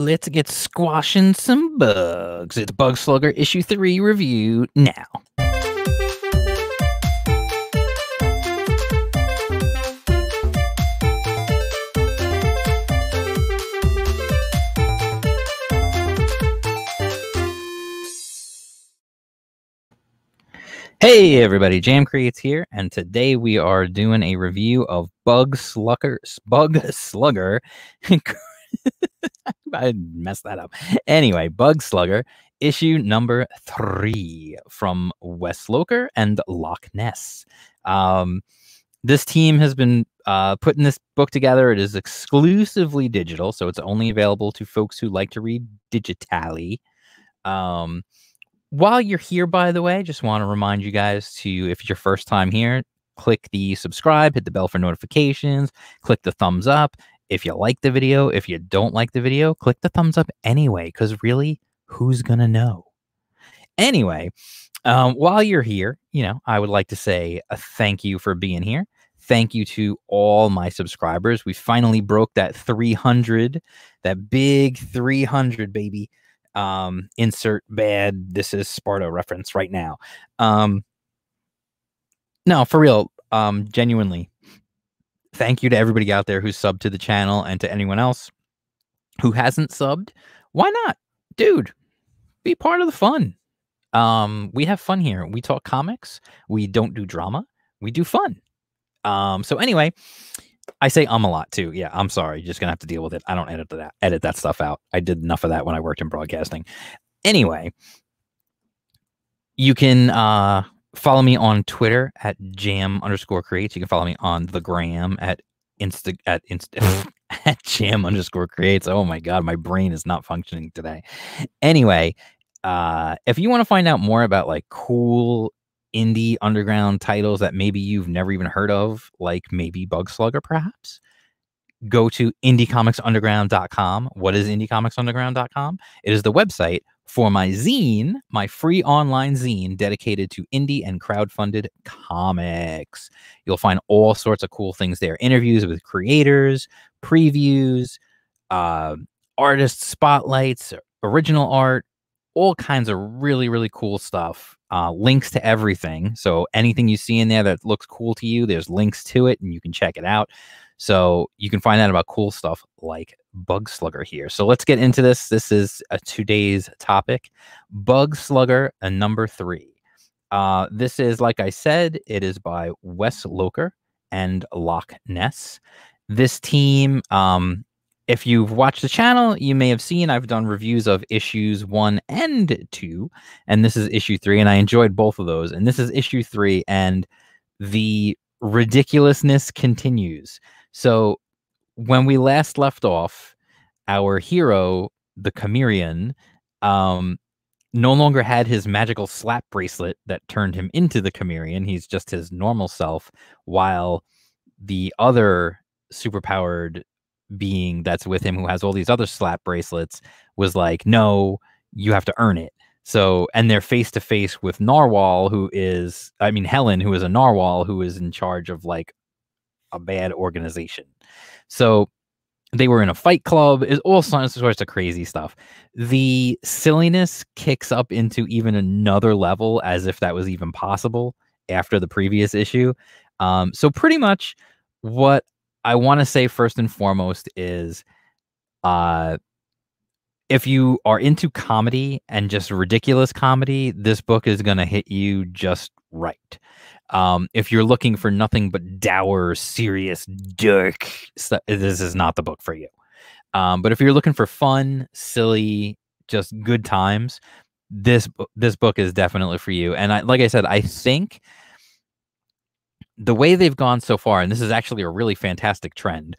Let's get squashing some bugs. It's Bug Slugger Issue 3 review now. Hey everybody, JAM Creates here, and today we are doing a review of Bug Slugger. I messed that up. Anyway, Bug Slugger, issue number 3 from Wes Locher and Loch Ness. This team has been putting this book together. It is exclusively digital, so it's only available to folks who like to read digitally. While you're here, by the way, just want to remind you guys to, if it's your first time here, click the subscribe, hit the bell for notifications, click the thumbs up. If you like the video, if you don't like the video, click the thumbs up anyway, because really, who's going to know? Anyway, while you're here, you know, I would like to say a thank you for being here. Thank you to all my subscribers. We finally broke that 300, that big 300, baby. Insert bad "this is Sparta" reference right now. No, for real, genuinely, thank you to everybody out there who's subbed to the channel, and to anyone else who hasn't subbed. Why not, dude? Be part of the fun. We have fun here. We talk comics. We don't do drama. We do fun. So anyway, I say a lot too. Yeah, I'm sorry. You're just gonna have to deal with it. I don't edit that stuff out. I did enough of that when I worked in broadcasting. Anyway, you can follow me on Twitter at jam_creates. You can follow me on the gram at jam_creates. Oh my god, my brain is not functioning today. Anyway, if you want to find out more about like cool indie underground titles that maybe you've never even heard of, like maybe Bug Slugger perhaps, go to indiecomicsunderground.com. What is indiecomicsunderground.com? It is the website for my zine, my free online zine dedicated to indie and crowdfunded comics. You'll find all sorts of cool things there. Interviews with creators, previews, artist spotlights, original art, all kinds of really, really cool stuff. Links to everything. So anything you see in there that looks cool to you, there's links to it and you can check it out. So you can find out about cool stuff like Bug Slugger here. So let's get into this. This is today's topic, Bug Slugger number 3. This is, like I said, it is by Wes Locher and Loch Ness. This team, if you've watched the channel, you may have seen I've done reviews of issues 1 and 2, and this is issue 3, and I enjoyed both of those. And this is issue 3, and the ridiculousness continues. So when we last left off, our hero, the Chimerian, no longer had his magical slap bracelet that turned him into the Chimerian. He's just his normal self, while the other superpowered being that's with him, who has all these other slap bracelets, was like, no, you have to earn it. So, and they're face to face with Narwhal, who is, I mean, Helen, who is a Narwhal, who is in charge of like a bad organization. So they were in a fight club. It's all sorts of crazy stuff. The silliness kicks up into even another level, as if that was even possible after the previous issue. So pretty much what I want to say first and foremost is, if you are into comedy and just ridiculous comedy, this book is going to hit you just right. If you're looking for nothing but dour, serious, dark stuff, this is not the book for you. But if you're looking for fun, silly, just good times, this book is definitely for you. And like I said, I think the way they've gone so far, and this is actually a really fantastic trend,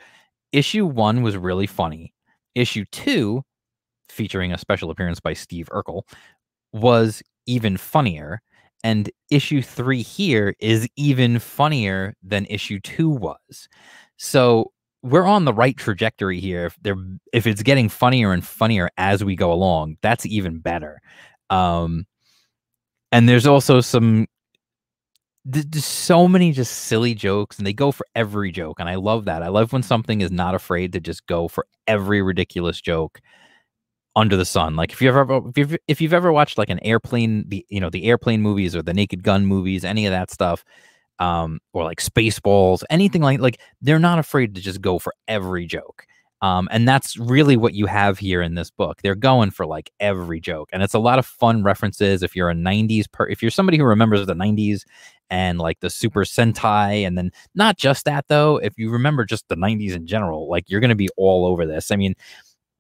issue 1 was really funny. Issue 2, featuring a special appearance by Steve Urkel, was even funnier. And issue 3 here is even funnier than issue 2 was. So we're on the right trajectory here. If it's getting funnier and funnier as we go along, that's even better. And there's also some... there's so many just silly jokes, and they go for every joke, and I love that. I love when something is not afraid to just go for every ridiculous joke under the sun. Like if you've ever watched like an airplane, the airplane movies or the Naked Gun movies, any of that stuff, or like Spaceballs, anything like they're not afraid to just go for every joke. And that's really what you have here in this book. They're going for like every joke, and it's a lot of fun references. If you're a '90s, if you're somebody who remembers the '90s and like the Super Sentai, and then not just that though, if you remember just the '90s in general, like you're gonna be all over this. I mean,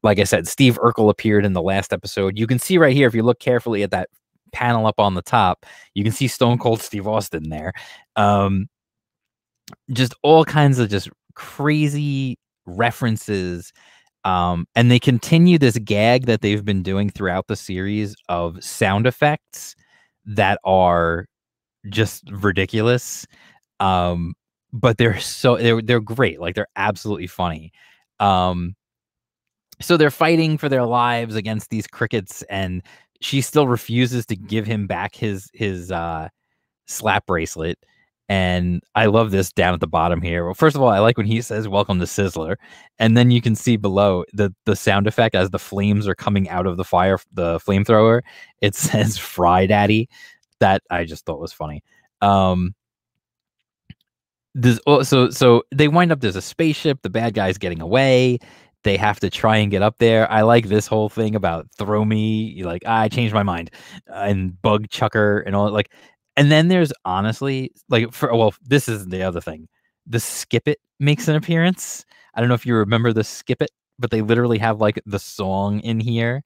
like I said, Steve Urkel appeared in the last episode. You can see right here if you look carefully at that panel up on the top, you can see Stone Cold Steve Austin there. Just all kinds of just crazy references, and they continue this gag that they've been doing throughout the series of sound effects that are just ridiculous, but they're great. Like, they're absolutely funny. So they're fighting for their lives against these crickets, and she still refuses to give him back his slap bracelet. And I love this down at the bottom here. Well, first of all, I like when he says, "Welcome to Sizzler." And then you can see below the sound effect as the flames are coming out of the fire, the flamethrower. It says "Fry Daddy." That I just thought was funny. So they wind up, there's a spaceship, the bad guy's getting away. They have to try and get up there. I like this whole thing about "throw me," like, "I changed my mind," and "bug chucker" and all. Like, and then there's honestly, like, this is the other thing. The Skip It makes an appearance. I don't know if you remember the Skip It, but they literally have like the song in here,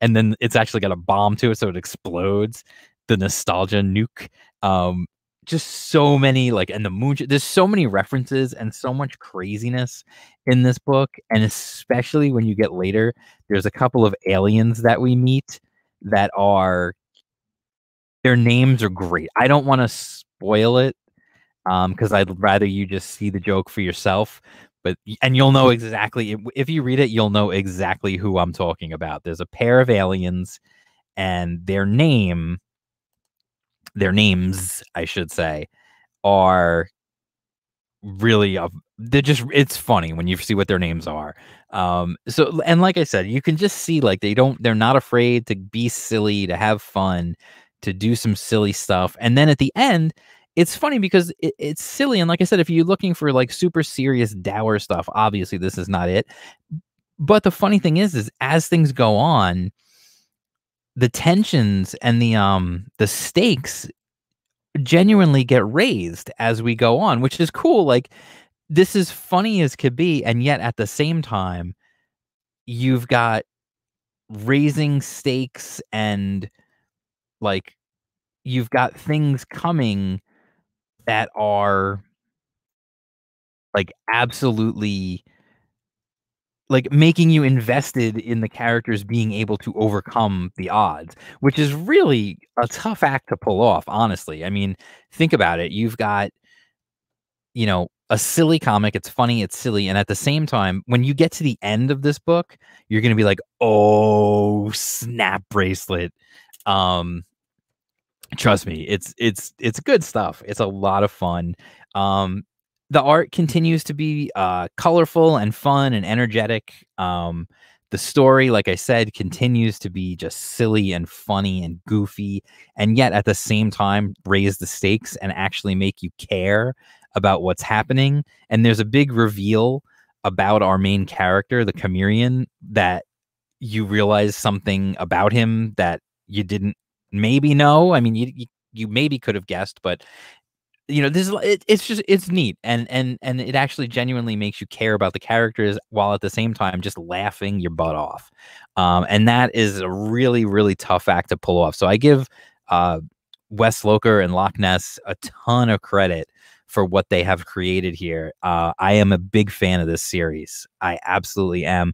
and then it's actually got a bomb to it, so it explodes. The nostalgia nuke. Just so many, like, and the moon. There's so many references and so much craziness in this book, and especially when you get later, there's a couple of aliens that we meet that are. Their names are great. I don't want to spoil it because I'd rather you just see the joke for yourself. And you'll know exactly, if you read it, you'll know exactly who I'm talking about. There's a pair of aliens, and their names, I should say, are really, it's funny when you see what their names are. And like I said, you can just see, like, they're not afraid to be silly, to have fun, to do some silly stuff. And then at the end, it's funny because it's silly. And like I said, if you're looking for like super serious, dour stuff, obviously this is not it. But the funny thing is as things go on, the tensions and the stakes genuinely get raised as we go on, which is cool. Like, this is funny as could be, and yet at the same time, you've got raising stakes, and like, you've got things coming that are like absolutely like making you invested in the characters being able to overcome the odds, which is really a tough act to pull off, honestly. I mean, think about it. You've got, a silly comic. It's funny, it's silly. And at the same time, when you get to the end of this book, you're going to be like, "Oh, snap bracelet." Trust me, it's good stuff. It's a lot of fun. The art continues to be colorful and fun and energetic. The story, like I said, continues to be just silly and funny and goofy, and yet at the same time raise the stakes and actually make you care about what's happening. And there's a big reveal about our main character, the Chimerian, that you realize something about him that you didn't maybe know. I mean, you maybe could have guessed, but it's neat, and it actually genuinely makes you care about the characters while at the same time just laughing your butt off. And that is a really, really tough act to pull off. So I give Wes Locher and Loch Ness a ton of credit for what they have created here. I am a big fan of this series. I absolutely am.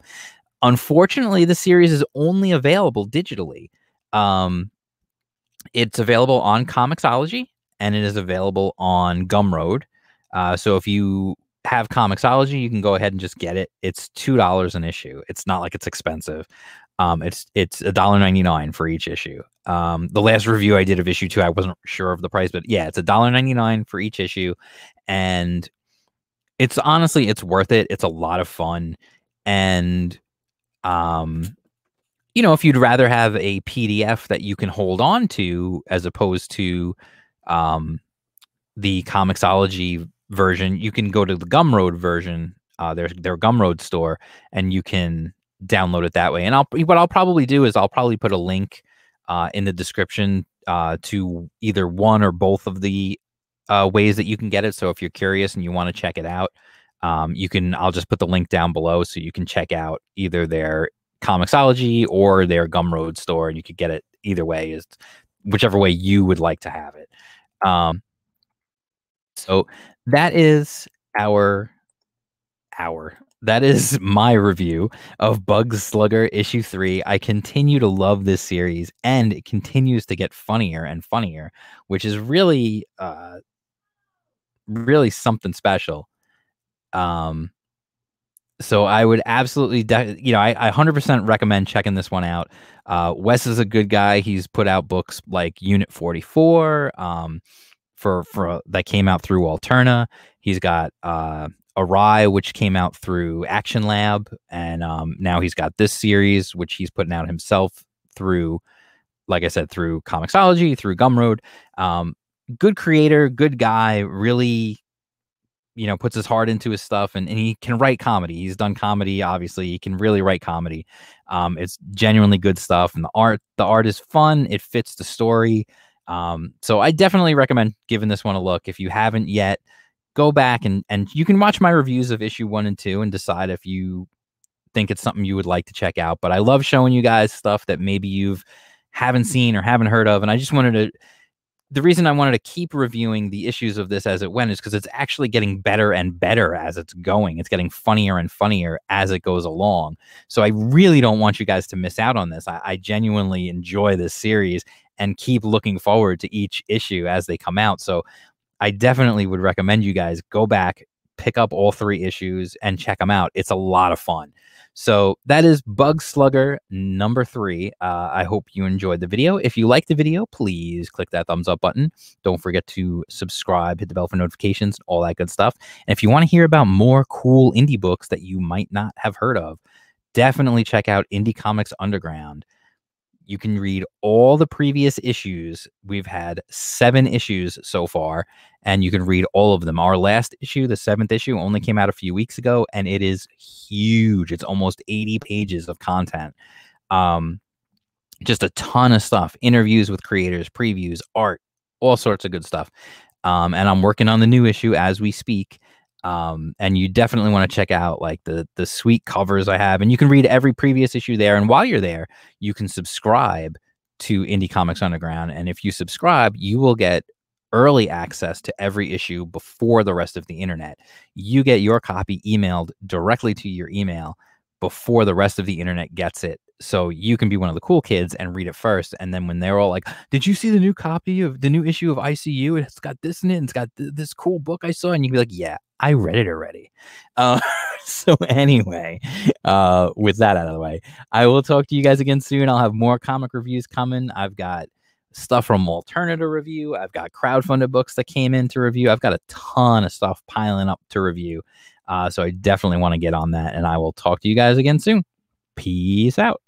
Unfortunately, the series is only available digitally. It's available on Comixology, and it is available on Gumroad. So if you have Comixology, you can go ahead and just get it. It's $2 an issue. It's not like it's expensive. It's $1.99 for each issue. The last review I did of issue 2, I wasn't sure of the price, but yeah, it's $1.99 for each issue. And it's honestly, it's worth it. It's a lot of fun. And you know, if you'd rather have a PDF that you can hold on to as opposed to the Comixology version, you can go to the Gumroad version, their Gumroad store, and you can download it that way. And what I'll probably do is I'll probably put a link in the description to either one or both of the ways that you can get it. So if you're curious and you want to check it out, I'll just put the link down below so you can check out either their Comixology or their Gumroad store, and you could get it either way, is whichever way you would like to have it. So that is that is my review of Bug Slugger issue 3. I continue to love this series, and it continues to get funnier and funnier, which is really, really something special. So I would absolutely, I 100% recommend checking this one out. Wes is a good guy. He's put out books like Unit 44, that came out through Alterna. He's got, Arai, which came out through Action Lab, and now he's got this series, which he's putting out himself through, like I said, through Comixology, through Gumroad. Good creator, good guy, really, you know, puts his heart into his stuff, and he can write comedy. He's done comedy, obviously. He can really write comedy. It's genuinely good stuff, and the art is fun. It fits the story. So I definitely recommend giving this one a look. If you haven't yet, go back and you can watch my reviews of issue 1 and 2 and decide if you think it's something you would like to check out. But I love showing you guys stuff that maybe you haven't seen or haven't heard of. And I just wanted to, the reason I wanted to keep reviewing the issues of this as it went is because it's actually getting better and better as it's going. It's getting funnier and funnier as it goes along. So I really don't want you guys to miss out on this. I genuinely enjoy this series and keep looking forward to each issue as they come out. So I definitely would recommend you guys go back, pick up all 3 issues, and check them out. It's a lot of fun. So that is Bug Slugger number 3. I hope you enjoyed the video. If you liked the video, please click that thumbs up button. Don't forget to subscribe, hit the bell for notifications, all that good stuff. And if you want to hear about more cool indie books that you might not have heard of, definitely check out Indie Comics Underground. You can read all the previous issues. We've had 7 issues so far, and you can read all of them. Our last issue, the 7th issue, only came out a few weeks ago, and it is huge. It's almost 80 pages of content. Just a ton of stuff. Interviews with creators, previews, art, all sorts of good stuff. And I'm working on the new issue as we speak. And you definitely want to check out like the sweet covers I have, and you can read every previous issue there. And while you're there, you can subscribe to Indie Comics Underground. And if you subscribe, you will get early access to every issue before the rest of the internet. You get your copy emailed directly to your email before the rest of the internet gets it. So you can be one of the cool kids and read it first. And then when they're all like, did you see the new copy of the new issue of ICU? It's got this in it. And it's got this cool book I saw. And you can be like, yeah, I read it already. So anyway, with that out of the way, I will talk to you guys again soon. I'll have more comic reviews coming. I've got stuff from Alterna to review. I've got crowdfunded books that came in to review. I've got a ton of stuff piling up to review. So I definitely want to get on that. And I will talk to you guys again soon. Peace out.